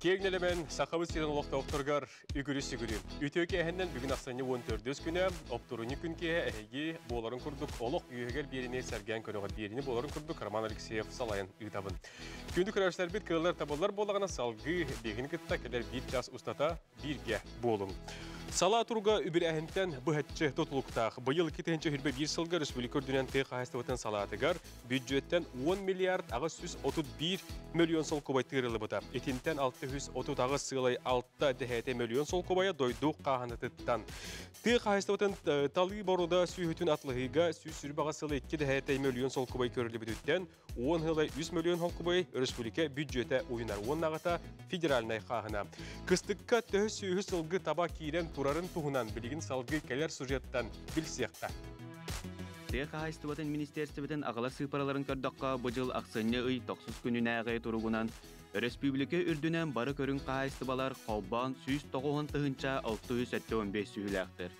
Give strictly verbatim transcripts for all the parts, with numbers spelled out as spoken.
Kegnelemen sahabisinden ulaştı oturgar ügürüs ügürüm. Ütüke henden bugün aslında on dört günü, opturun günki ehgi boların kurduk oluk yüğegel birini sergen könüğe birini boların kurduk Roman Alekseyev salayan ütabın. Gündük araçlar bir kırılar tabalar bolağına salgı begin kıttakeler bir tas ustata birge bolun. Sala turga übir ehinten bıhatçı tutulukta. Bu yıl kitençe hürbe bir sılgı Respublikör dünen tek hastavatın salatıgar büdcüetten on milyard altı yüz otuz bir milyon sol kubay tırılı bıta. Etinten altı yüz otuz ağız sığlay altı milyon sol kubaya doydu kahanıtıttan. Tek hastavatın talı boruda sühütün atlığıga süsürbağa sığlay iki milyon sol kubay körülü bütütten on hılay yüz milyon sol kubay Respublika büdcüete oyunar on nağıta federalnay kahına. Kıstıkka töhü sühü sılgı tabakiren Turarın tuhunan bilgin salgı keler sujettan bilsiyakta. Teka haistuvatan ministerstveten ağala sıyparaların kördakka bu yıl aksanya ıy toksuz gününe ağaya turugunan Respublika ürdünen barı körün kahaistuvalar qobban yüz doksan tığınca altı yüz on beş süylektir.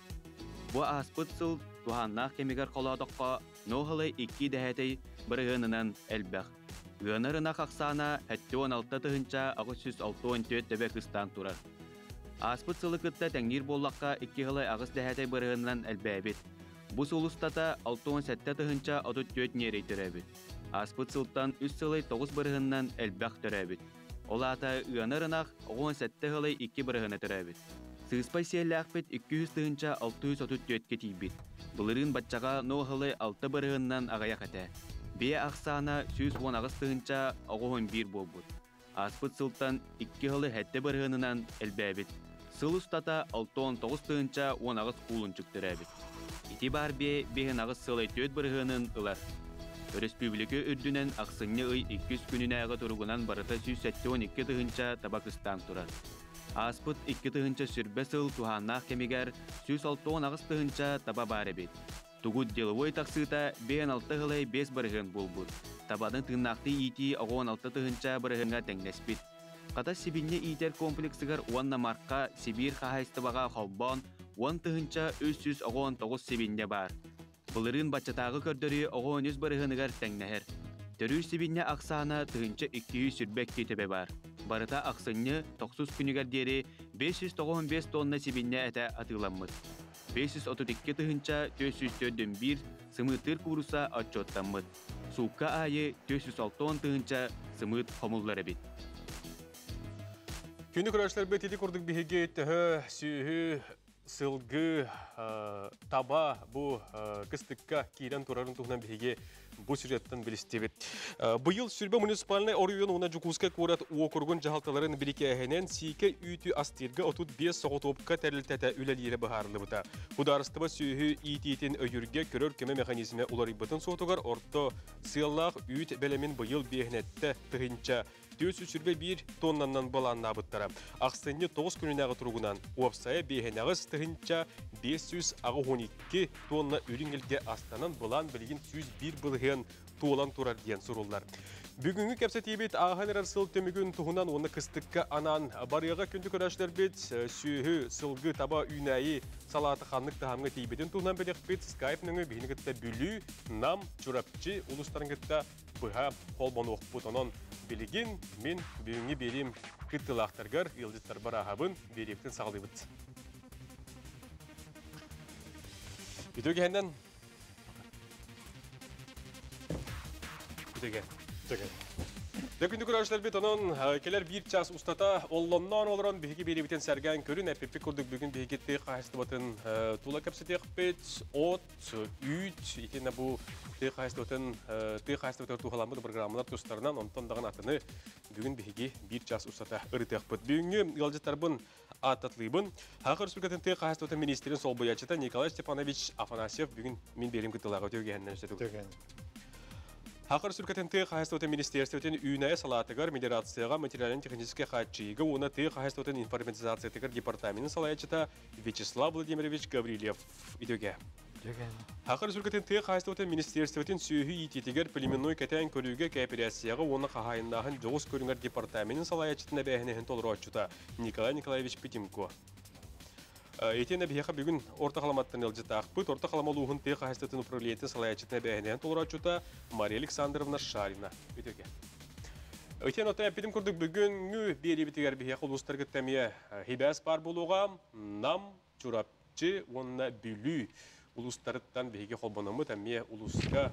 Bu aspıt sıl tuhannaq kemigar qoladakka nohalay iki dehetey bırığınınan elbaq. Gönarına qaksana hette on altı tığınca altı yüz altı on dört tebekistan turar. Aspıt sılıkıtta tengir bollakka iki hılay ağız dehetey bırığından elbabit. Bu solustata altı yüz on yedi tığınca otuz dört nerey törebit. Aspıt sıltan üç hılay dokuz bırığından elbaq törebit. Olata ıyanarınaq on yedi hılay iki bırığını törebit. Sığıspay siyallakbit iki yüz tığınca altı yüz otuz dört ketibit. Bılırın batçağa no hılay altı bırığından ağaya kata. B aksana yüz on ağız tığınca on bir bolbut. Aspıt sıltan iki hılay hette bırığından elbabit. Сыл устата altı yüz on dokuz тыынча он агыс куулун чүктөрөбүт. Итибар бе бехин агыс сылай төт бырыгынын ылар. Республика үрдүнөн аксынны ый iki yüz күнүнө агы туругунан барыта yüz on iki тыынча табакыстан турат. Аспыт iki тыынча сүрбө сыл туханнак кемигер yüz altı агыс тыынча таба барыбит. Тугут деловой таксыта бехин алты гылай beş бырыгын болбут. Табадын тыыннакты ити on altı тыынча бырыгынга теңнеспит. Kata Sibir'ne İter kompleksigar on marka Sibir kahayistıbağa xobban on tığınca üç yüz on dokuz Sibir'ne bar. Bılırın batçatağı kördörü on yüz barıhınıgar tengneher. Törü Sibir'ne aksana tığınca iki yüz sürbek ketebe bar. Barıta aksını toksuz günügar deri beş yüz on beş tonna Sibir'ne ete atılanmıd. beş yüz otuz iki tığınca dört yüz dört bir sımıtır kurusa atçotlanmıd. Suğukka ayı dört yüz altı tığınca sımıt homulları bit. Günlük araçlar betili kurduk bir hege töhö, sühü, sılgı, taba bu kıstıkka kiren turarın tuğunan bir hege bu süretten bilistebit. Bu yıl sürbe munisipaline oruyon ona cukuska kurat uokurgun cahaltaların birike ehenen sike ütü astirga otuz beş soğutopka teriltete üleliyle baharlı bıta. Bu darıstıba sühü ititin öyürge körör köme mekanizme uları bıtın soğutugar orta sıyallağ üt belemin bu yıl behnette tıhınca. dört yüz bir tonlandan balan nabıttara. Aksını dokuz günün ağı turugunan uapsaya beyhen ağız tırınca beş yüz on iki tonla ürüngelge astanan balan bilgin yüz bir bılığın tuğlan turar diyen sorullar. Bugünkü kapsatibit ağın ararsıl tömügün tuğunan onu kıstıkka anan barıyağa kündük araçlar bit sühü, sılgı, taba, ünayi, salatı xanlık tahamgı tibidin tuğunan belek bit Skype nöngü beyin gıtta bülü, nam, çurapçı, ulusların gıtta bıha, kolbonu oq butonun. Bilgin, min büyüğünü belim kıtılağtırgar, yıldızlar bar ağabın bereptin sağlayıbıdı. Ütüge henden. Ütüge. Ütüge. Dökündük araçlar bit onun, keler bir ças ustata, olandan olan bilgi bereptin sergen körün, epepi kurduk bugün bilgi tek hastavatın tula kapsı tek bit, ot, üç, ikine bu tek hastavatın tek hastavatın tuhalanmıdı programlar tüstarından ondan dağın atını bugün bilgi bir ças ustata ırıtek bit. Bugün yolcıtarbın atatlıyıbın, Hakkı Respublikatın tek hastavatın ministerin sol boyacıta Nikolay Stepanovich Afanasyev bugün min belim kıtılağı ötüge henden işledik. Hakkı Respublikatın tek hastavatın ministerstveten ünaya salatıgar Mederatsiyaga materialin tekniske xatçıyıga ona tek hastavatın informatizasiyatikar departaminin salayacıta Vyacheslav Vladimirovich Gavrilev ötüge. Hakkı Respublikatın tek hastavatın ministerstveten sühü ititigar Peliminoy Keten Körüge Kooperatsiyaga ona kahayındağın Joğuz Körüngar departaminin salayacıtına bəhnehin tolru açıta Nikolay Nikolaevich Pitimko. Etene bihaka bugün ortaqlamattan elcita akpıt, ortaqlamaluğun tek hastavatın upravliyetin salayacıtına bəhnehin tolru açıta Mariya Aleksandrovna Sharina. Öten otaya pilim kurduk bugün diye bitigar bihe kuluslar gitmeye hibas par buluğa nam çurapçı onla bülü uluslardan bihe kolbanımı temiye uluska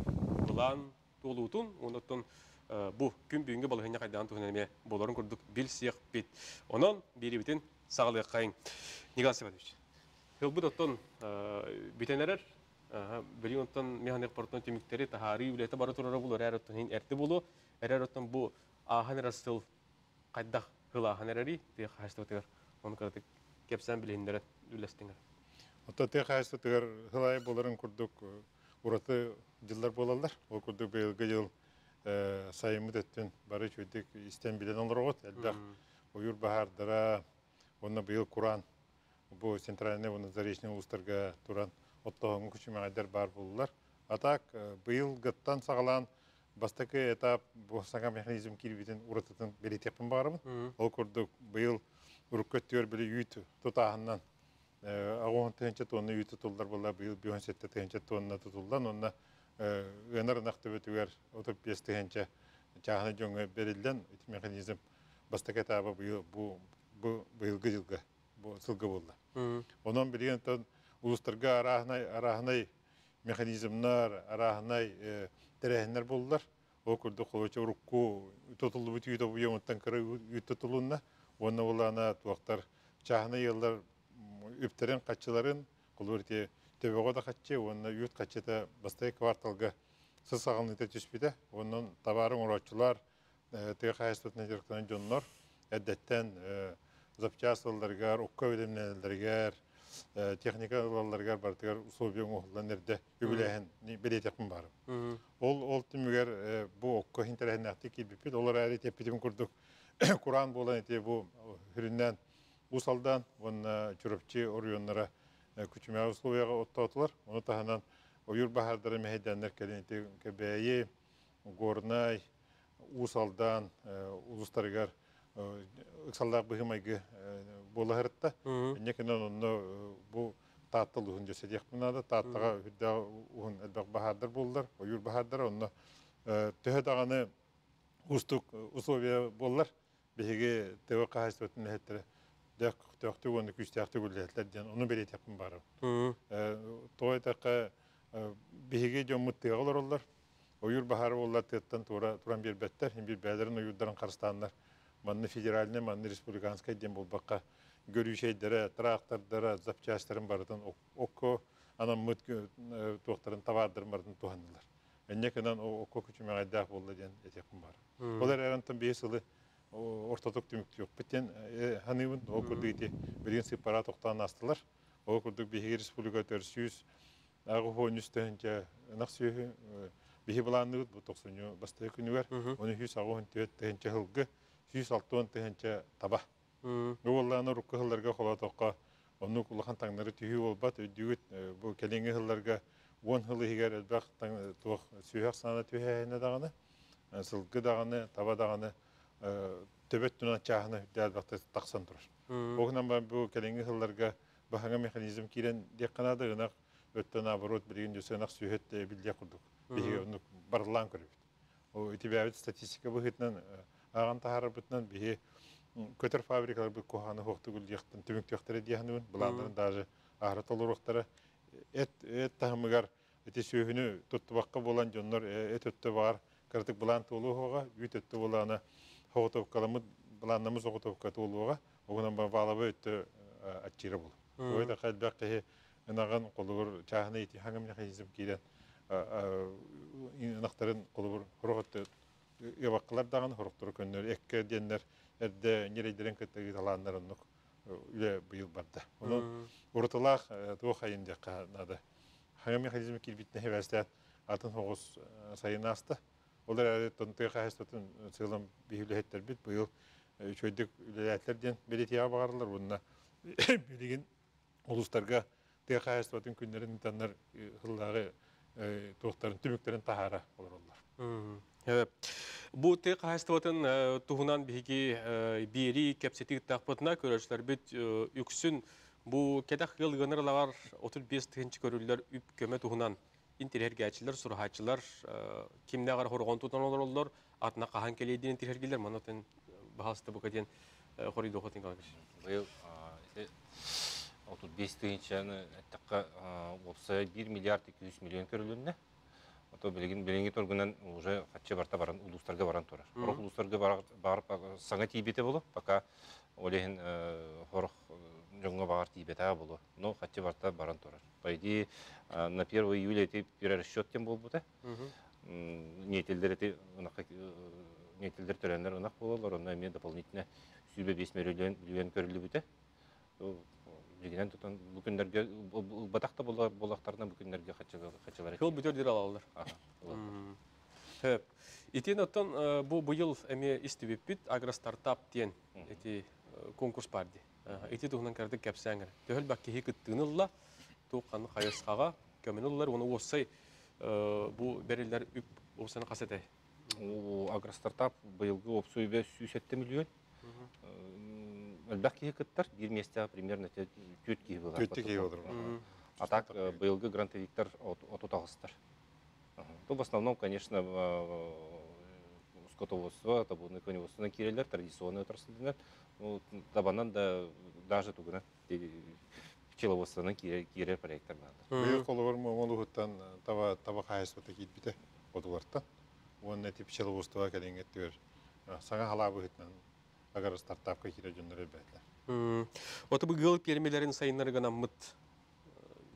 bulan dolutun onutun bu gün bugünge balığına kaydan tuhanemiye boların kurduk bilsiyah bit onun biri bitin sağlığı kayın Nigan Sevadoviç. Hılbı dotun biteneler biri ondan mihanek parton tümükleri tahari ülete baratolara bulur her otun hin erti bulu her otun bu ahan rasıl kadda hılahan ereri diye hastalıklar onu kardık kepsen bilehinlere ülestinler. Hatta diye hastalıklar hılay boların kurduk uratı yıllar bolalar o kurduk belge yıl sayımı dettün barış ödük isten bilen onlar ot elbette uyur bahardıra onunla bir Kur'an bu sentralne onun zarışını ustarga turan ottağın küçüme aydır bar bulurlar. Atak bu yıl gıttan sağlan bastaki etap bu sağa mekanizm kiribiden uğratıdan belit yapın bağırımın. O kurduk bu yıl urkut diyor böyle yütü tutağından ağın tehençe tonuna yütü tutullar bu yıl bir önsette tehençe tonuna tutullar. Onunla öner naktıbetüver otopiyes tehençe çağına cönü belirlen mekanizm bastaki etabı bu yıl bu bu yılgı yılgı bu sılgı buldu. Onun bilen ton uluslararası arahnay arahnay mekanizmlar arahnay terehinler buldular. O kurdu kılıçı urukku tutuldu bütü de bu yönten kırı tutulunna onun olana tuaktar çahna yıllar üpteren kaççıların kulurti tebego da kaççı onun yurt kaççıda bastay kvartalga sısağını tetişpide onun tabarın uğraççılar tekahestet necerkten jonlar eddetten zapçasılargar okka bilimlerler teknikalarlar barıtlar usulbiyon oğlanlarda übülehen belet yapım barım. Ol ol tümüger bu okka hinterhen aktik bipil olar ayet tepidim kurduk. Kur'an bolan eti bu hüründen usaldan onun çürüpçi oryonlara küçüme usulbiyaga ottatılar. Onu tahanan oyur bahardarı mehedenler kelenti kebeyi gornay usaldan uluslargar ıksallar bıhımaygı bola hırıtta. Nekenen onu bu taatlı uğun cesediyek buna da taatlığa hüdda uğun elbaq bahardır buldular, uyur bahardır. Onu tühe dağını ustuk usubiya bollar. Behege teve kahasvetini hettire dek töktü onu küçtüktü gülletler diyen onu belet yapın barım. Toğaytaka behege cömmüttiğe olur olurlar. Uyur baharı bollar tığıttan turan bir better. Hem bir beylerin uyurların karıstanlar. Manlı federaline, manlı respublikanskaya den bulbaqqa görüşeydere, traktardara, zapçastırın barıdan okko, anam mıt tuğaktarın tavardırın barıdan tuhandılar. Ennekinden o okko küçüme aydak oldu den etekun barı. Olar erantın beş yılı ortatok dümüktü yok. Bitten hanımın o kurduğu eti birin sıpara toqtağın astılar. O kurduğu behi respublikatör süyüz, ağı hoğun üstünce naq süyü behi bulanlığı bu toqsunyu bastığı günü var. Onu hüs ağı hoğun tüyette hılgı. yüz altı on tehençe tabah. Oğullarına rukku hıllarga kola toqqa, onun kulağın tanları tüyü olbat, ödüğüt bu kelenge hıllarga on hılı higar elbaq tuğuk süyhak sana tüyheyine dağını, sılgı dağını, taba dağını, töbet dunan çağını elbaqta taqsan durur. Oğunan ben bu kelenge hıllarga bahana mekanizm kiren dekkana da ınaq ötten abarot bilgin jöse ınaq süyhet bilge kurduk. Behe onu barılan körübüt. O itibabit statistika bu hitnen ağan taharı bütünen bihe kötür fabrikalar bu kohanı hoğdu güldüğüktün tümüktüğüktüre diyanıbın. Bulanların dağı ahret olur oğuklara et tahımıgar eti söğünü tuttubaqqı bolan jonlar et öttü bağır kırtık bulantı olu hoğa yüt öttü bolana hoğu topkalamı bulanımız hoğu topkatı olu hoğa oğunan bağlaba öttü atçıra bolu. Oyda kalbaqı ınağın qoluğur çağına eti hanım nehizim kiren ınaqların qoluğur horuq öttü yavaklar dağın horuktur könler, ekke diyenler, erde nereydiren kötü talanlar onluk üle bu yıl barda. Onun ortalık doğu hayinde kanada. Hangi mekanizmi kirbitne hevesler atın hoğuz sayın astı. Olar adet tontuya kahestetun sığlam bihülehetler bit bu yıl çöydük ülehetler diyen belediye bağırlar bununla. Bilgin uluslarga diye kahestetun günlerin insanlar hıllağı tohtarın tümüklerin tahara olurlar. Evet. Bu tek hastavatın tuhunan bilgi biri kapsitik takpatına görüşler bit yüksün bu kedak yıl gönderler otuz beş tinç görürler üp köme tuhunan interher gerçiler surhatçılar kimler horgon tutan olurlar atna kahan keli edin tihar gider manoten bahasta bu kadar kori dohutun kalmış. Buyur, işte otuz beş tane takka obsaya bir milyar iki yüz milyon körülünde. Oto belirgin belirgin organın oje kaçça varta varan uluslararası varan torar. Oruk uluslararası var var sanat ibite bulu, paka olehin oruk jonga var ibite bulu. No kaçça varta varan torar. Paydi na bir Eylül eti birer şottem bulu bute. Niyetildir eti onak niyetildir törenler onak bulular. Onlar emniyet depolnitne yüz beş milyon milyon körülü bute. Bugünler tutan bugünlerce batakta bula bulaktarına bugünlerce kaçalar kaçalar. Yol biter diye alırlar. Hep. İtin otan bu bu yıl emi istibipit agra startup diyen eti konkurs pardi. İti tuhundan kardı kapsangır. Tehel bakki hikatınılla tuğanı hayırskağa kömenullar onu olsay bu beriller üp olsan kasete. O agra startup bu yılki opsiyon ve yüz yedi milyon. Belki hikatlar bir mesta примерно dört gibi var. dört gibi var. Atak belge grantevikler ototalistler. Bu основном, конечно, скотоводство, табуноконеводство на Кириллер, традиционные отрасли, ну, табанан да даже тугна пчеловодство на Кириллер проектор надо. Бир коловар молугуттан таба таба хайс вот такие бите одуларта. Он эти пчеловодство каденгеттер. Сага халабы хитнан. Agar startup kıyıcıları belirler. Hmm. O tabi gol pirmelerin sayınları ganamıt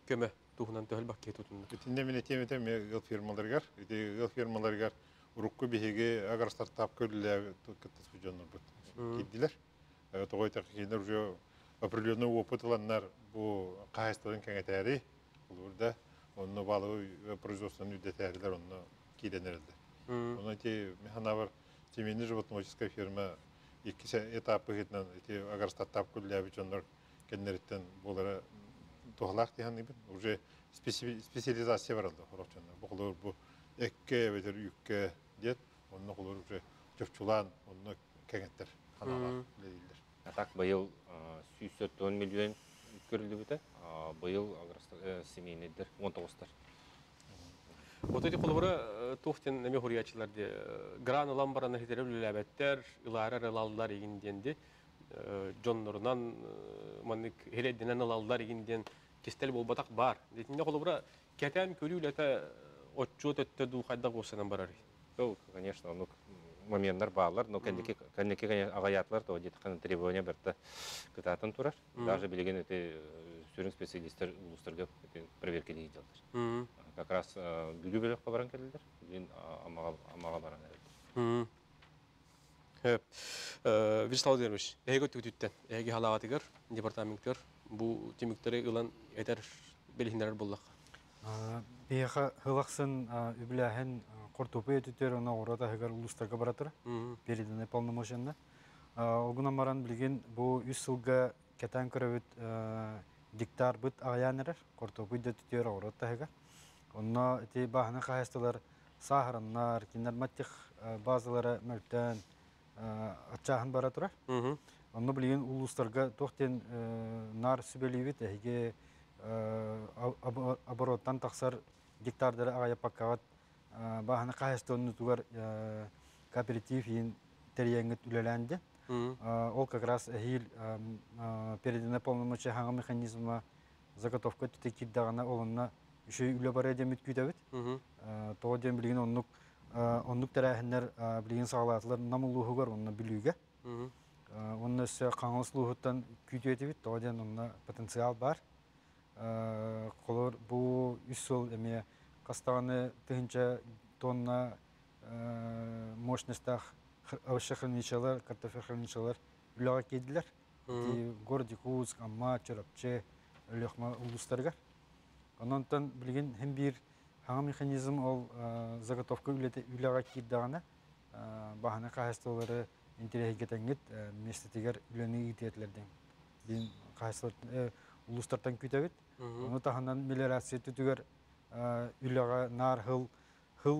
köme tuhunan tehel bakiye tutun. Bütünde milletiye metem gol firmaları gar, gol firmaları gar urukku bihege agar startup köylüler tutkutus kıyıcılar but gidiler. Toğayta kıyıcılar jo aprilyon o potalanlar bu kahestan kengeteri olur da onu balı projesinin üdeteriler onu gidenirler. Onun için mehanavar temini животноводческая firma İki etapı gitmen, işte agar startup kullayan birçoğunlar kendilerinin bunlara toplak diye hangi bir, uje spesiyalizasyon var oldu, horozcanlar. Bu kadar bu ekke ve terükke diye, onun kadar uje çöpçülan, onun kengetler, hanımlar değiller. Atak bayıl yüz on milyon körülü bite, bayıl agar seminidir, montaustar. O tabi kollara tuhften ne mi huriyatçılar diye, gran olan barana hiterevli labetler, ilarar alallar ilgindendi, John Nornan, manik hele denen alallar ilginden kestel bol batak bar. Dediğinde kollara ketem körüyle ta otçut ette duhadda koşanın bararı. Tabii, конечно, onu momenler bağlar, но kendiki kendiki ağayatlar da o diye kanın tribüne berte kıtatan turar. Daha belirgin eti sürün spesiyalistler uluslararası perverke değiller. Как раз büyük bir kabaran geldiler, din amaga amaga baran geldiler. Hep virüsler dermiş. Ege tütütten, ege halavatıgar, departamentler bu timikleri ilan eder belirler bullak. Bir hılaksın übülehen kurtupe tütüler ona orada hegar uluslar kabaratır, belirlenen planlamasında. Oğuna maran bilgin bu yüz yılga keten kırıvit diktar bit ağayanlar, kurtupe tütüler orada hegar. Onlar eti bahane kahastalar, saharanlar, kinder matik bazıları mertten açahan baraturar. Onlar bilgin uluslarga tohten nar sübeliyvit ehige abarottan taksar diktarlara ağaya pakavat bahane kahastalını tugar kooperatif yin teriyengit ülelendi. Ol kakras ehil peredine polnomoçya hangi mekanizma zagotovka tütekip dağına olanına şey üle baraya demet güdevit. Toğa dem bilgin onluk onluk terahinler bilgin sağlatılar namuluhu var onunla bilüge. Onun üstü kanalsluhuttan güdevit. Toğa dem onunla potansiyal var. Kolor bu üst yol emiye kastanı tığınca tonna moşnestak avşa hırniçalar, kartofe hırniçalar üleğe kediler. Gordikuz, amma, çorapçı, ölekma uluslargar. Ondan bilgin hem bir hangi mekanizm ol zagotovka üleğe kibdağına bahane kahastaları intereye getengit mesletigar üleni ihtiyatlardan. Bilgin kahastaları uluslardan kütevit. Onu tahandan meliorasiya tütügar üleğe nar hıl hıl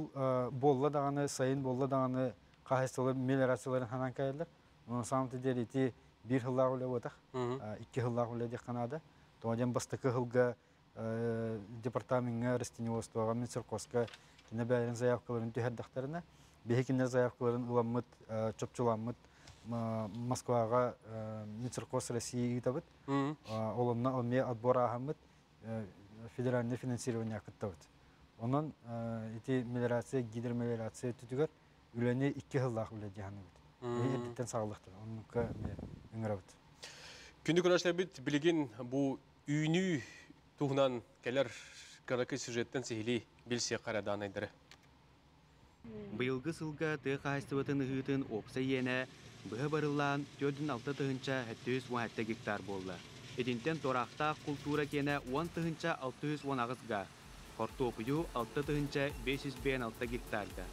bolla dağını, sayın bolla dağını kahastaları meliorasiyaların hanan kayırlar. Onun samtı deriti bir hıllağı ule otak, iki hıllağı ule dek kanada. Toğadan bastıkı hılga departamenine, restinivostvağa, mincerkoska, kinebelerin zayavkaların tüherdaxtarına Behekinler zayıfların ulanmıt, çöpçülanmıt, Moskvağa Minçerkos Rusya'ya gitabıt. Olanla olmaya adbora hamıt, federalne finansirvanya akıttabıt. Onun iti melirasiye, gider melirasiye tütügör, üleni iki hıllak ule cihanıbıt. Edditten sağlıktır, onunla öngörübüt. Kündük ulaşlar bit, bilgin bu ünü tuğunan keler karakı süjetten sihili bilsiye karadan edire. Bıyılgı sılga tığı kahistibıtın ıhıtın opsa yene, bıhı barılan dört altı tığınca altı yüz on altı gektar bolla. Edinten toraqta kultura kene on tığınca altı yüz on ağızga. Kortopuyu altı tığınca beş yüz altı gektarga.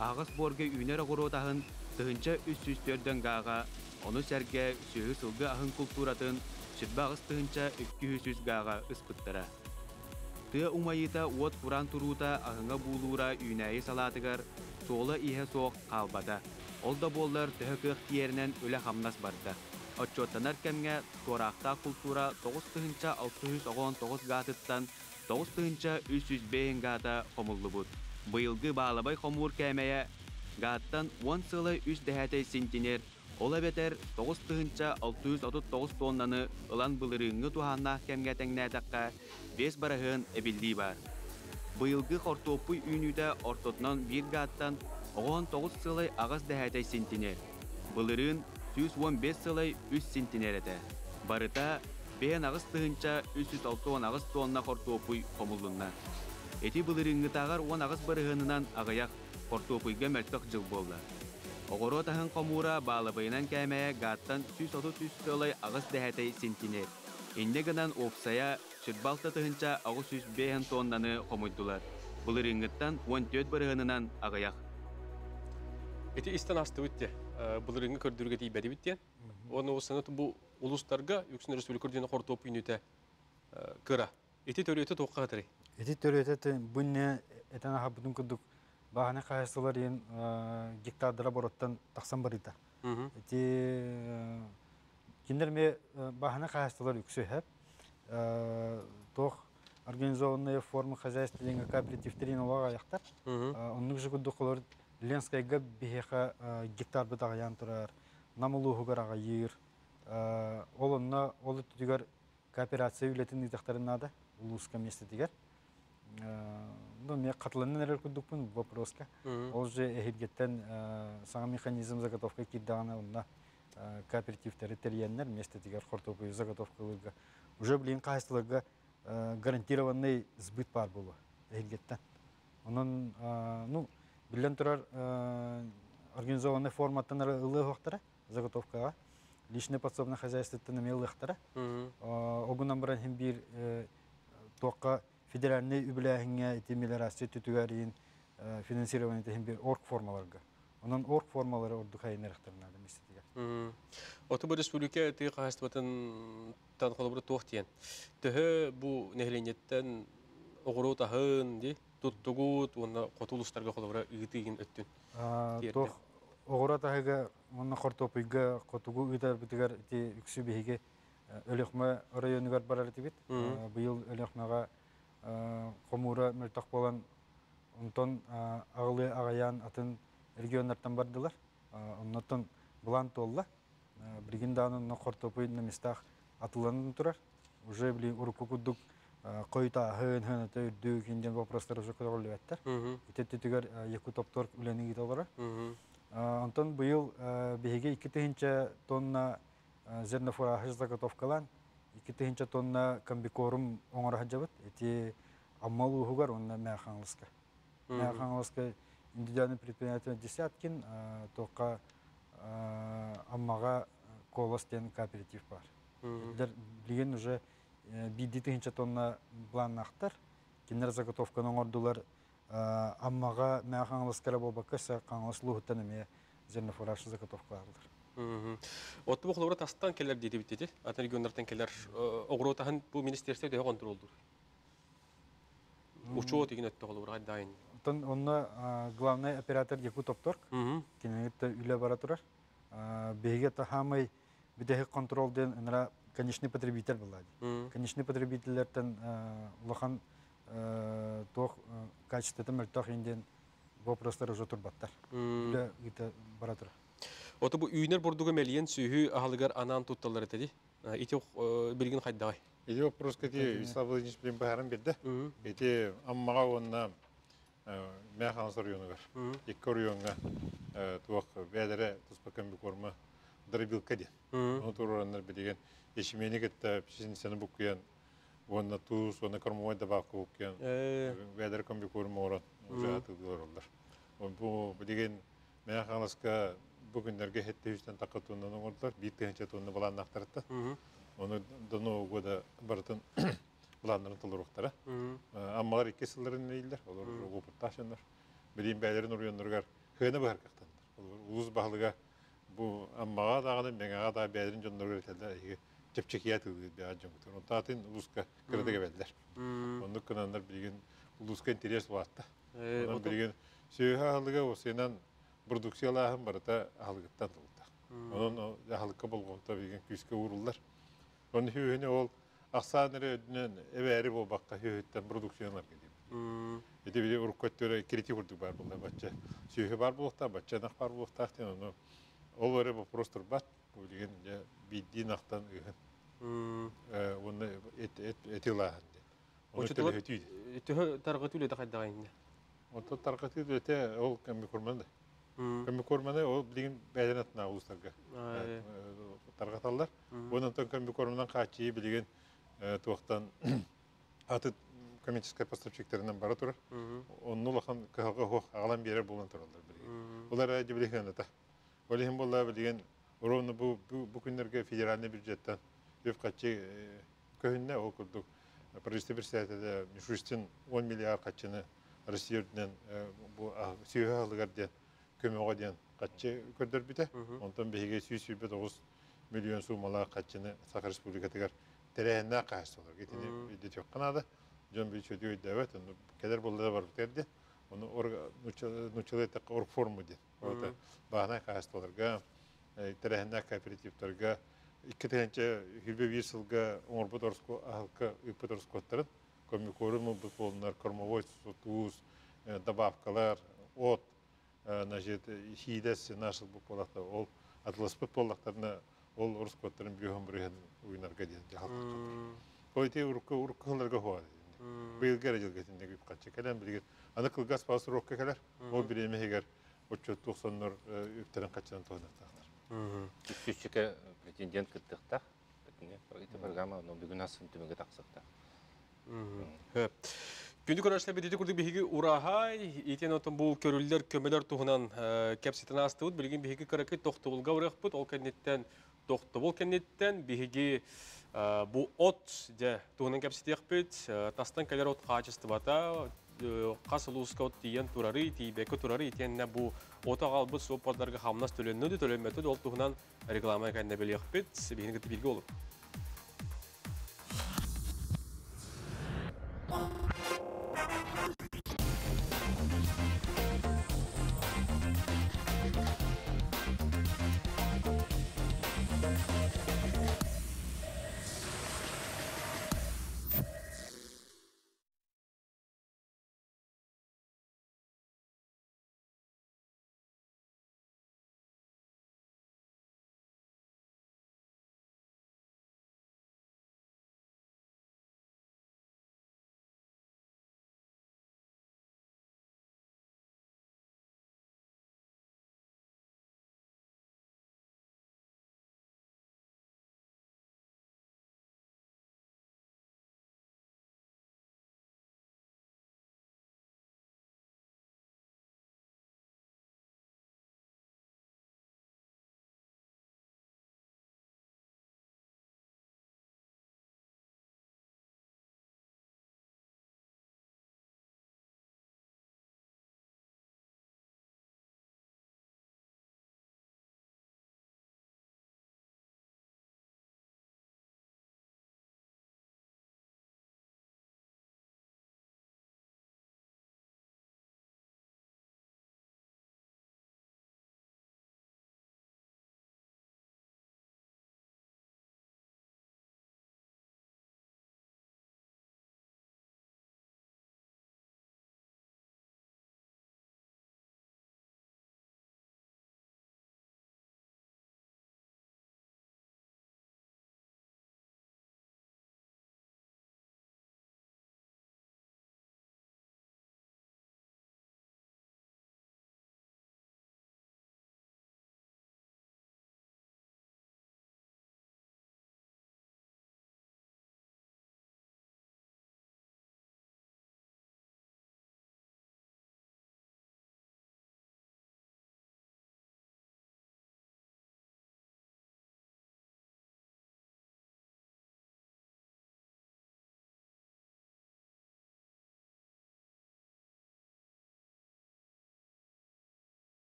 Ağız borga üner ağır otağın tığınca üç yüz dört gağa. Onu serge sühü sılgı ahın kulturatın sütbağız ağız tığınca iki yüz gağa ıspıttıra. Tı umayıta uat kuran turuta ahına buğulura üneyi salatıgar, soğla ihe soğuk kalbada. Olda bollar tühü kıh diyerinden öle hamnas barda. Açotanarkemge toraqta kultura dokuz bin altı yüz on dokuz gatıttan dokuz bin üç yüz beş gata komullu bud. Bıyılgı bağlabay komur kemeye gattan on sılı üç dehete sintinir. Ola beter dokuz bin altı yüz otuz dokuz tonnanı ılan bılırıngı tuhanna kemge teğnetakka beş barahın ebildiği var. Bıyılgı kortopu ünüde ortotnan bir gattan on dokuz sılay ağız dehete sintiner. Bılırın yüz on beş sılay üç sintiner ete. Barıta beğen ağız tığınca üç yüz altı ağız tonna kortopu komulunna. Eti bılırıngı tağar on ağız barahınınan ağayak kortopuyga mertak jıl bolla. Oğru tahın komura bağlabıyınan kemeye gattan yüz otuz sılay ağız dehete sintiner. İndegiden opsaya Şırbalta tığınca altı yüz beş tonnanı komuydular. Bılır ıngıttan on dört barıhınınan ağayak. Eti istan astı bitti. Bılır ıngı kördürge teybedi bitti. Onun o sanatı bu uluslarga Yüksün Resulü Kürdüğüne kortopu ünüte kıra. Eti törüyete toqqa hatırı. Eti törüyete bünne etana habudun kurduk. Bahane kahasılar yen gektardıra borottan taksan barıydı. Eti kinderme bahane kahasılar yüksü hep. Тоқ организованные формы хозяйственных кооперативтерин олаға аяқтар. Оның жүгілді қолыр Ленскайға бейхеға гектар бұтаға ян тұрар, намылуғығыр аға ер. Олынна олы түтігер кооперация үйлетін итақтарын ады, ұлысқа месті дегер. Мен қатылынын әрер күдік бұн вопроска. Ол же әйбгеттен саңа механизм заготовқа кеддіғана ұнна кооперативтері тәргенлер месті дегер қортопы заготовқылыға. Уже блин кайсылыгы гарантированный сбыт бар болу элгеттен. Онун ну билен турар организованный форматтан ылы хоктара заготовкага, личное подсобное хозяйство тенемел хоктара. Огунан баран хим бир тоққа федеральный үбіләһиңе итемелерасы түтүгәрин финансирование хим бир орг формаларга. Onun ork formaları orduğa ineriktirler demesidir. Otobüs Respublika teki hastavatın tanıkları tohtiyen. Tehe bu nehliyetten oğru tahın di tuttugut ona katılışlar gıxalara itiğin ettin. Toh oğru tahıga ona kartopuga katugu iter bitigar di yüksü bihige ölükme arayın gar baraleti bit. Bu yıl ölükmega komura mertak olan ondan ağlı ağayan atın регионнардан бардылар. Оннотон булант олла. Бригинданын нокортопуйн мистах атыланын турар. Уже бли урукукудук койта хын хын төдүк инден вопростар уже көтөрүлүп аттар. Итеттүгөр эки топтор үлени киталара. Онтон быйыл беге эки тонна зернофура заготовкалан, эки тонна комбикорум оңор хажабыт. Эти амалуугар онна маханлыска. Маханлыска индивидуальный предприниматель Десяткин тоққа аммаға колос ден кооператив бар. Білген уже бейдетігінші тонна блан ақтар. Кенер заготовканың ордулар аммаға мәң қаңылыскара болба көсі қаңылыслы ұттаныме зерні фурашы заготовкаларылар. Отты бұл құлауыра тастан келер дейді біттеді. Атын регионлардан келер. Оғыр отағын бұл министерстерді ең қондыр олдыр. Учу отығын өтті құлауыра дайын. Onunla главный оператор Якут Опторг, кинегетте үлі баратурар. Бегетте хамай бедегі контролден әнера конечный потребитель болады. Конечный потребителерден лоқан тоқ качестветін мөлттақ енден вопрослары уже турбаттар. Бля это баратыр. Ото бу үйнер бурдуга мелиен сүйү аһалыгар анан тутталары теди. Ити билген хайдагай. Ити вопрос кети Ислам Владимирович билен баарын берди. Ити аммага онна механзар юнугар. Иккор юнга туак бедере туспакан бикорма дырбилка ди. Ону тураннар билген эшимени кетте сизин сени букуян. Onda tuz, onda karmaya da bakıyorken, veder kambi kurmuyor, mücadele ediyorlar. Bu bugün meyhanelerde bugün nerede hepten takatından olurlar, bittiğin çatından bulan naktarıtta, onu dano goda barıtın bulanların tılırıktara. Ama onlar ikisilerin değiller, onlar gopurtaşınlar. Bugün beylerin oryanlarlar, hene baharkaktanlar. Ulus bahalıga bu amma da adam mega da beylerin canları etler. Çepçekiyat edildi bir acım kutur. Onun tahtın uluska kırdık evler. Onun kanallar bir gün uluska interes vardı. Onun bir gün seyha halga o senin prodüksiyala hem barata halgıttan oldu. Onun halka bulgun tabii ki küske uğurlar. Onun hüyüne ol aksanları evleri bu bakka hüyütten prodüksiyonlar geliyor. İşte bir urkattöre kritik oldu var bunlar bence. Seyha var bu hafta bence nak var bu hafta işte onu olları bu prostor bat. Bugün ya bildiğin aktan onu et et etilah etti. Onu tergatüyle. Tergatüyle daha da aynı. Onu tergatüyle te o kimi kurmanda. Kimi kurmanda o bildiğin bedenet ne olursa ki. Tergatlar. Onun tam kimi kurmandan kaçıyı bildiğin tuhaftan atı kimi çıkar pastırçıklarından baratura. Onunla kan kahve hoş ağlam bir yere bulantıralar bildiğin. Onlara cebirken ata. Olayım bolla bildiğin. Orada bu bugünlerde federal bütçeden yufkaçı köyünde okuduk. Projesi bir sitede Müşristin on milyar kaçını Rusya'dan bu Siyahlıgar'dan kömürden kaçı gördür bite. Ondan bir yüz yirmi dokuz milyon sumalar kaçını Sakar Respublikası'na terehne karşılar. Gittiğini dedi çok kanada. Can bir çocuğu davet kadar bolda var dedi. Onu nüçele tak org formu dedi. Orada bahane karşılar. Terehne kooperatiflerine iki tane hürbe virsilge Onurbatorsko halka Ypatorskotların komikorumu bu konular karmavoy tuz, dabavkalar, ot, najet hidesi nasıl bu polakta ol atlas bu polaklarına ol Orskotların büyüğün büyüğün oynar gidiydi halkta. Koyte urku urkular gahvar. Bilgiler cilgetinde gibi kaçacak. Adam bilgiler. Anakıl gaz pasır okkalar. O bir emeğer o çok doksanlar üpteren kaçan tohumlar. Küçükçe pretendent kırdıkta, bu programa onun bir gün aslında bir taksıkta. Günlük olarak bir dedikodu bir higi urahay, iten otombul körüller kömeler tohunan kapsiten astığıd, bilgin bir higi karakit tohtobul gavrıqput, ol kennetten tohtobul kennetten bir higi bu ot de tohunan kapsitiyakput, tastan kaler ot kaçıstı bata. Kasıluşka otiyen turarı, tibeko turarı itiyen ne bu otakalbı sopalarga hamnas tölenmedi tölenmedi de oltuğundan reklamaya kendine belirleyip bir bilgi olur.